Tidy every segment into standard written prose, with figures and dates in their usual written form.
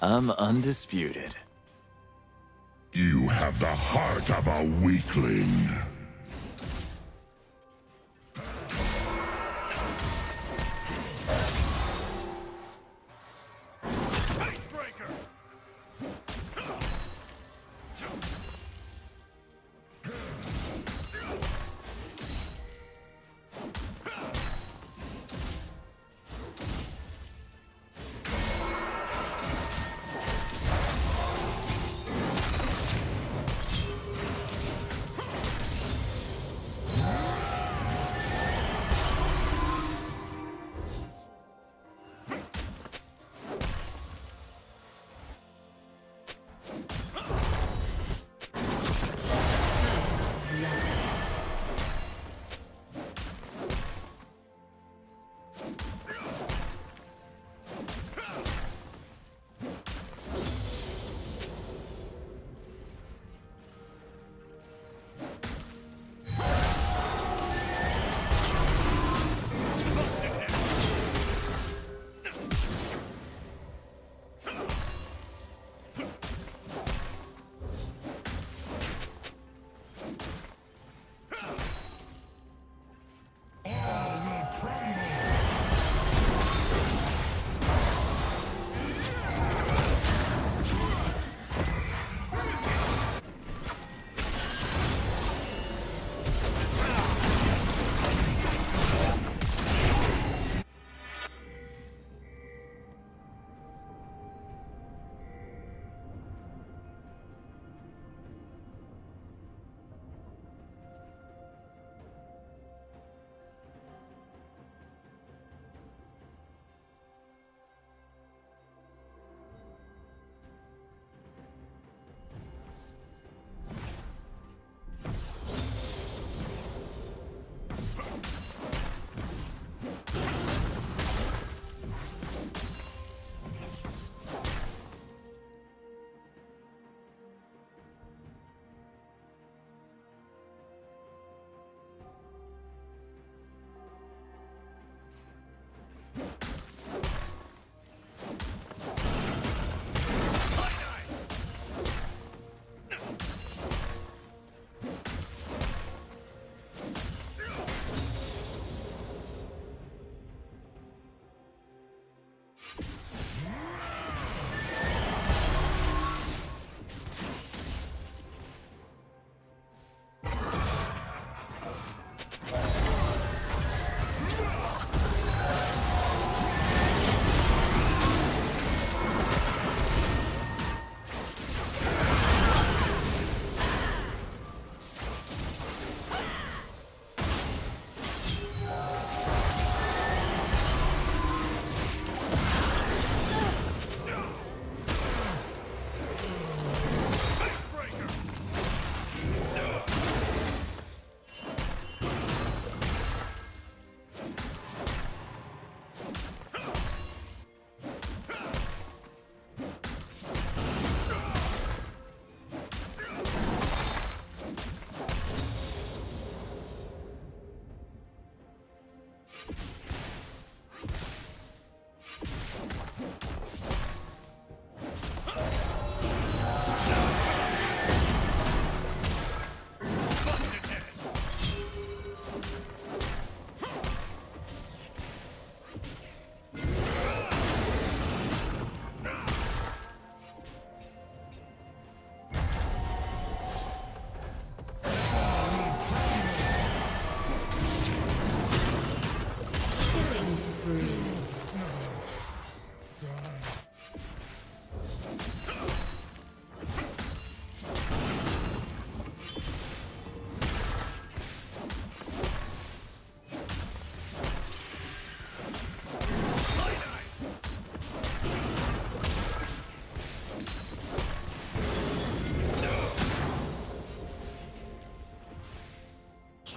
I'm undisputed. You have the heart of a weakling.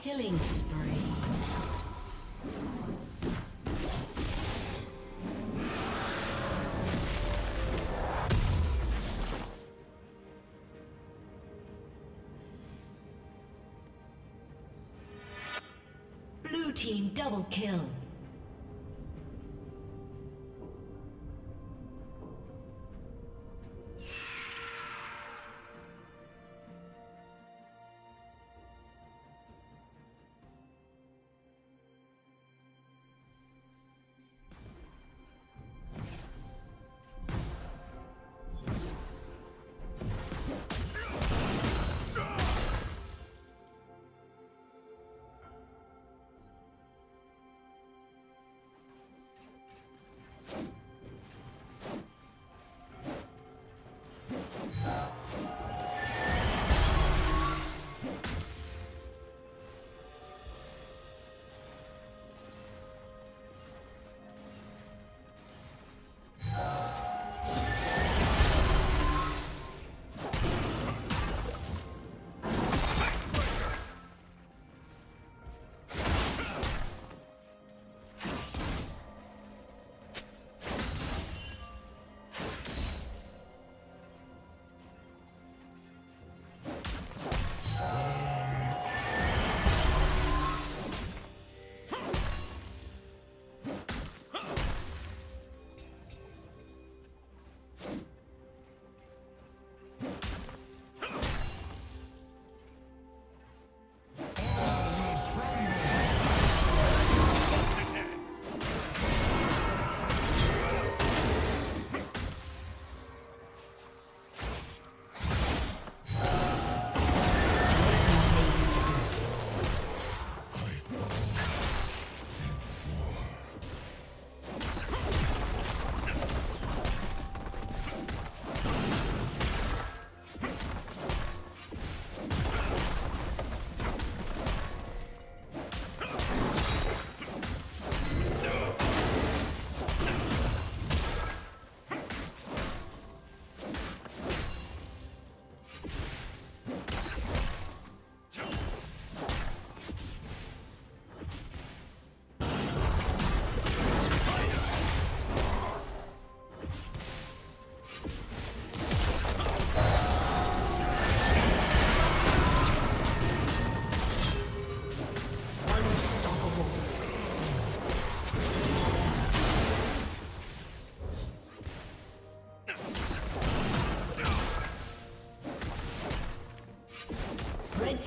Killing spree. Blue team double kill.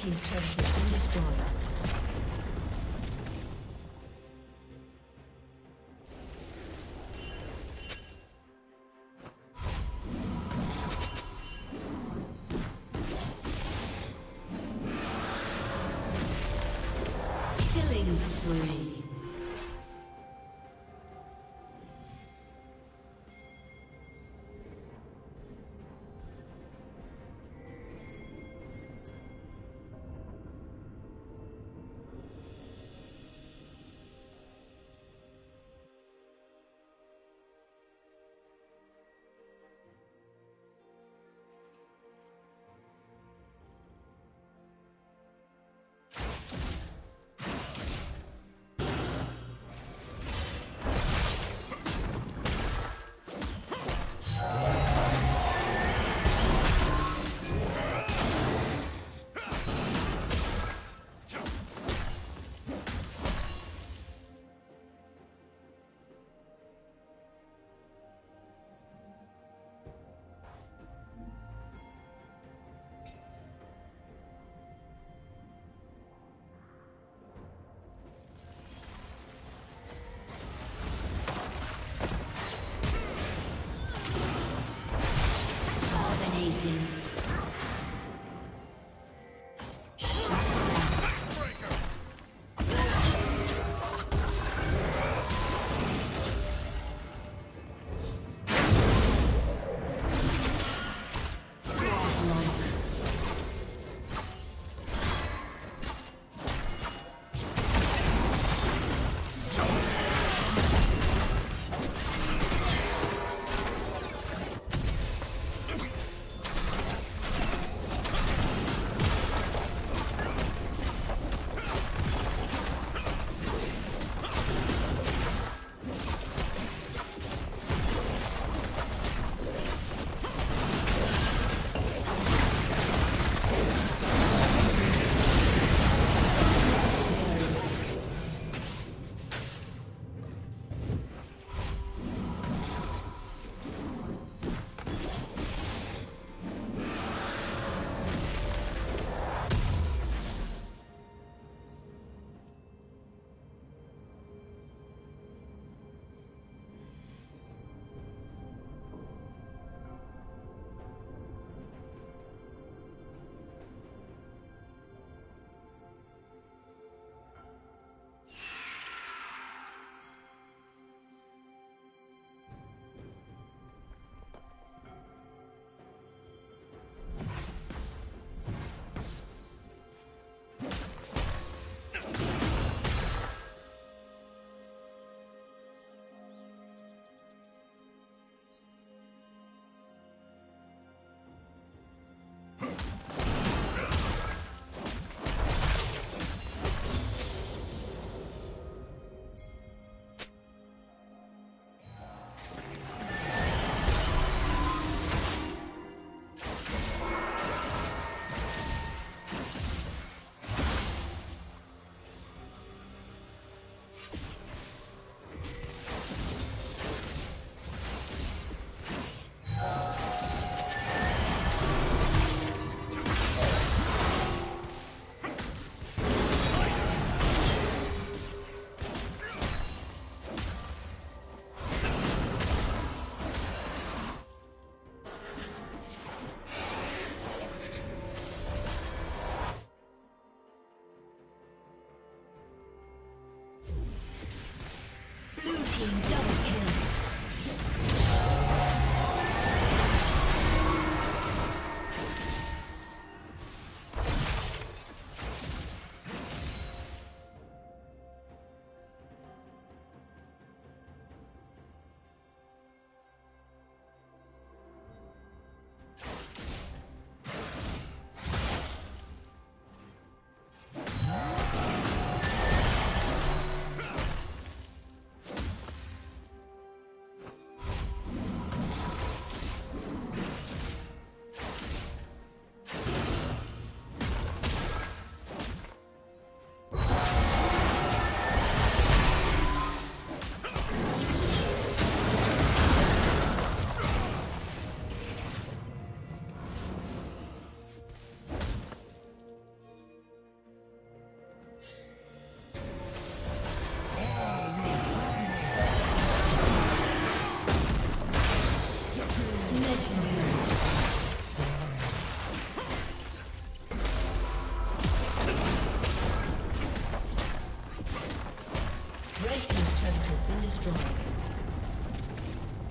team's turret has been destroyed. Dominating.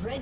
Red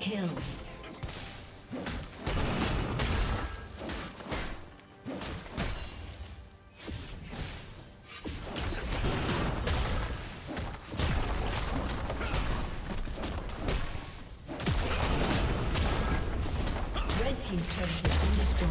Kill. Red Team's turret has been destroyed.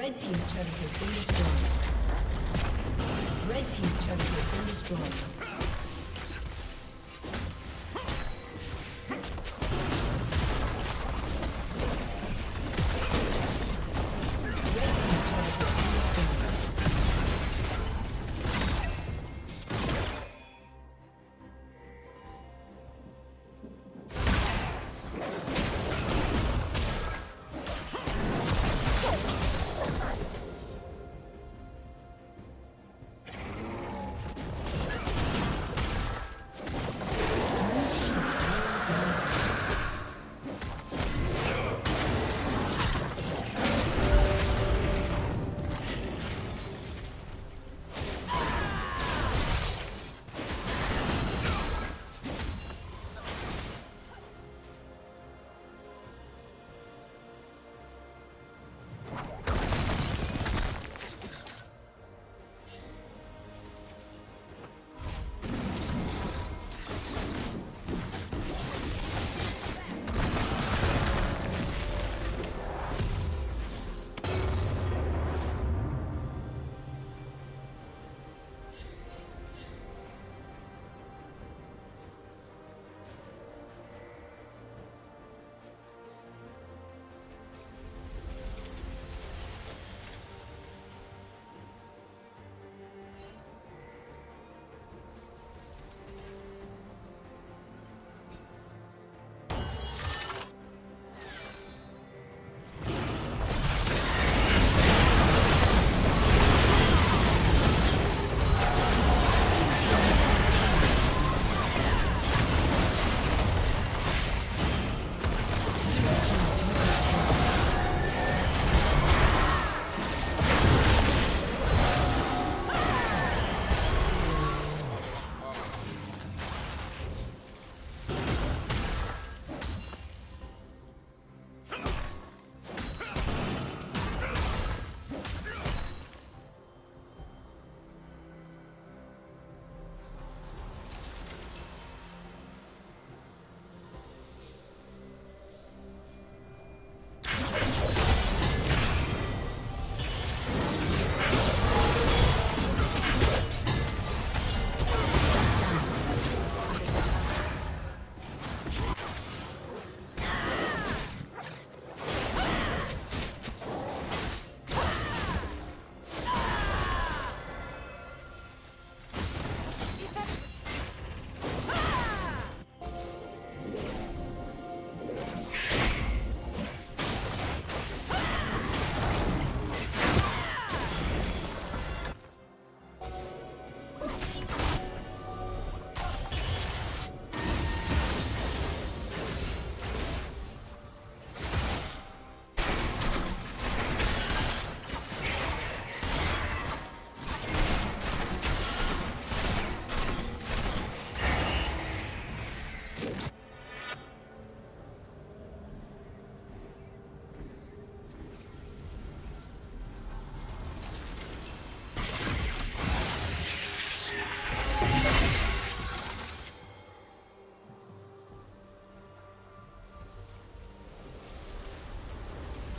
Red team's turret has been destroyed. Red team's turret has been destroyed.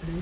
Blue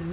Blue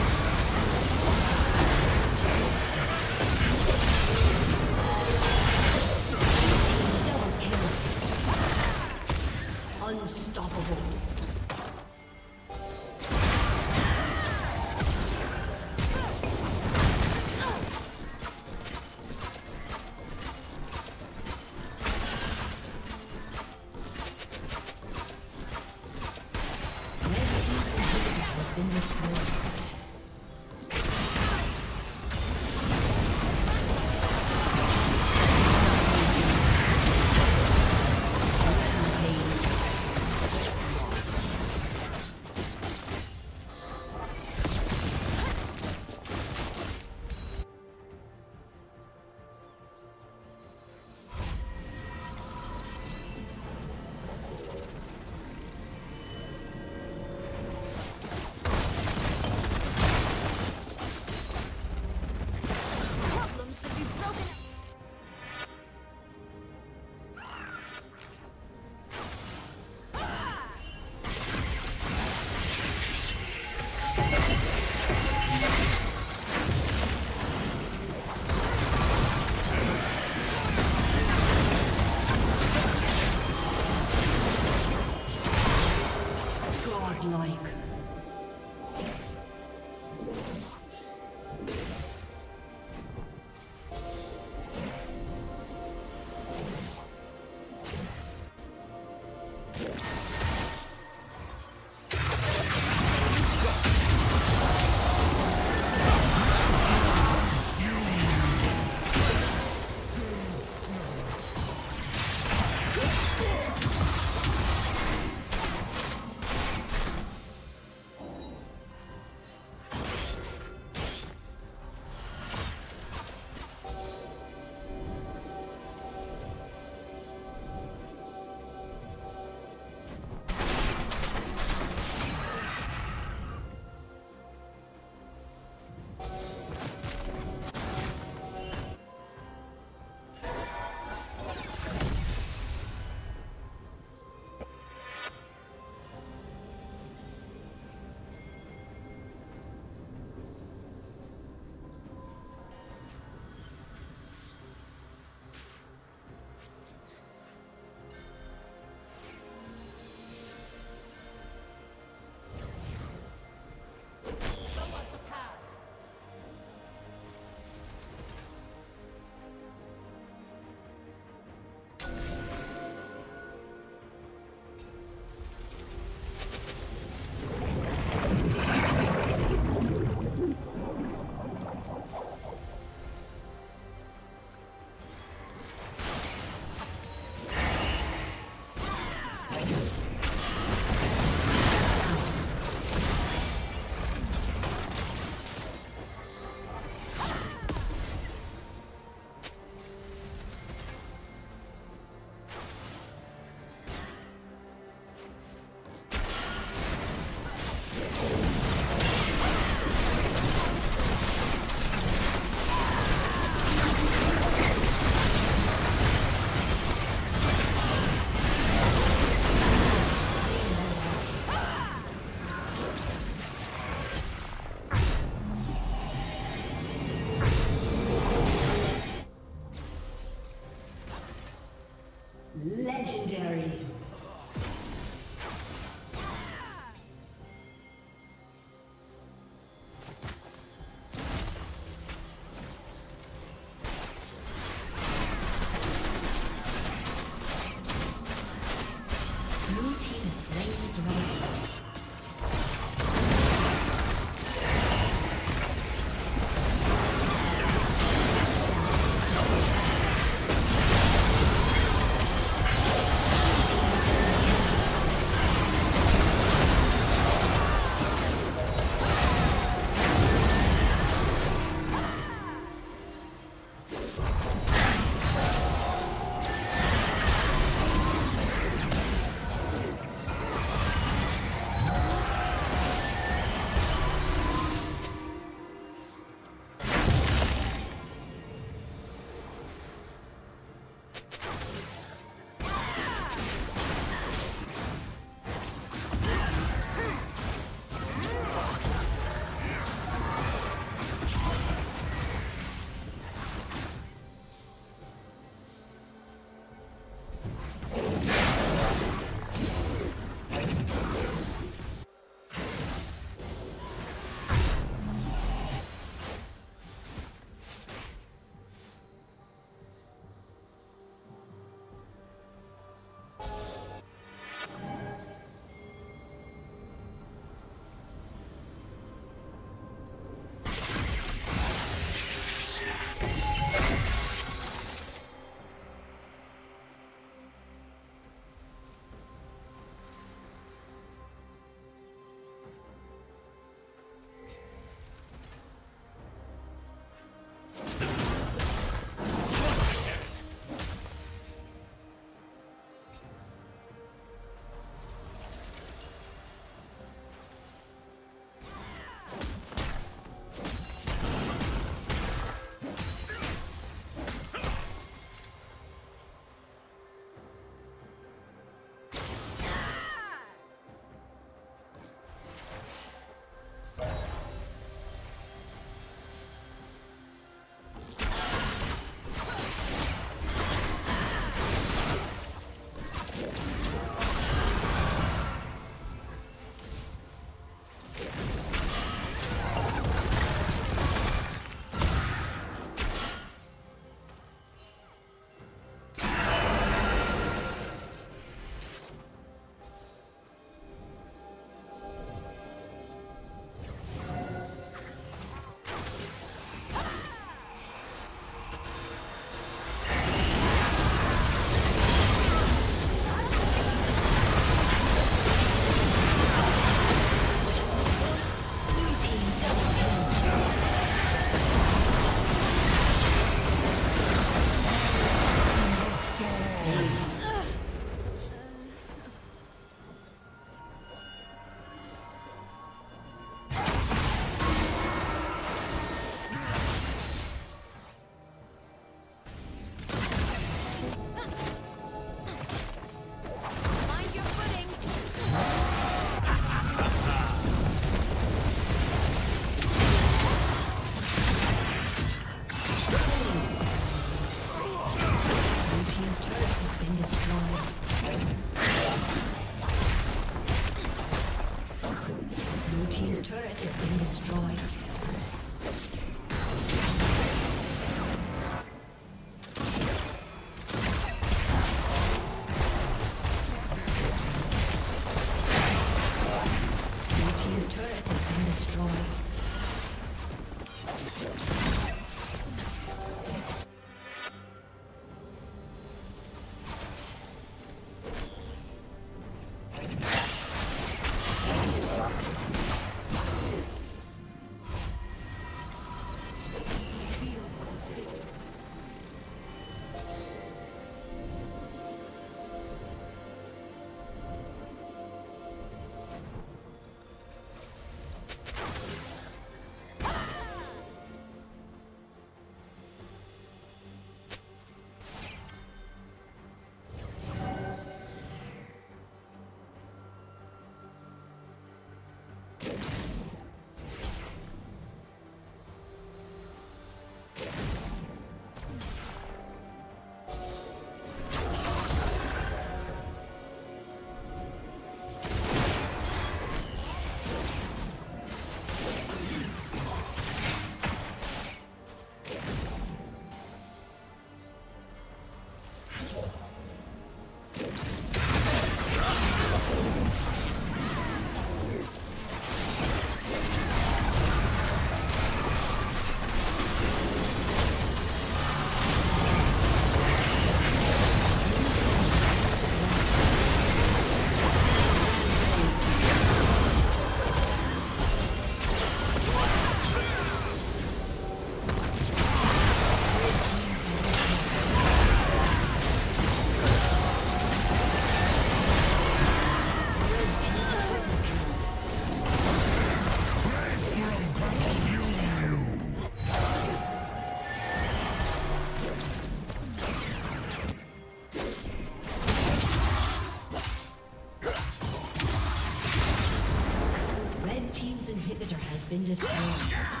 Been destroyed.